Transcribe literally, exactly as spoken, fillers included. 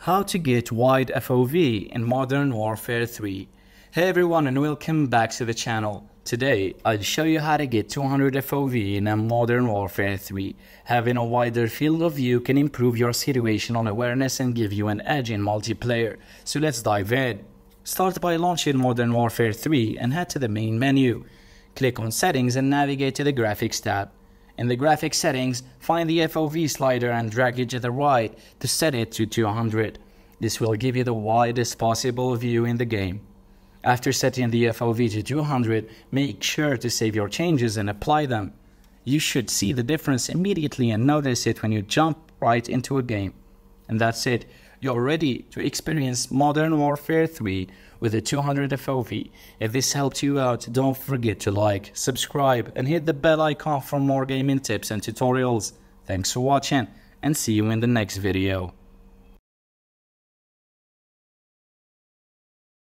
How to get wide F O V in Modern Warfare three. Hey everyone and welcome back to the channel. Today I'll show you how to get two hundred F O V in a Modern Warfare three. Having a wider field of view can improve your situational awareness and give you an edge in multiplayer. So let's dive in. Start by launching Modern Warfare three and head to the main menu. Click on settings and navigate to the graphics tab. In the graphic settings, find the F O V slider and drag it to the right to set it to two hundred. This will give you the widest possible view in the game. After setting the F O V to two hundred, make sure to save your changes and apply them. You should see the difference immediately and notice it when you jump right into a game. And that's it. You're ready to experience Modern Warfare three with a two hundred F O V. If this helped you out, don't forget to like, subscribe, and hit the bell icon for more gaming tips and tutorials. Thanks for watching, and see you in the next video.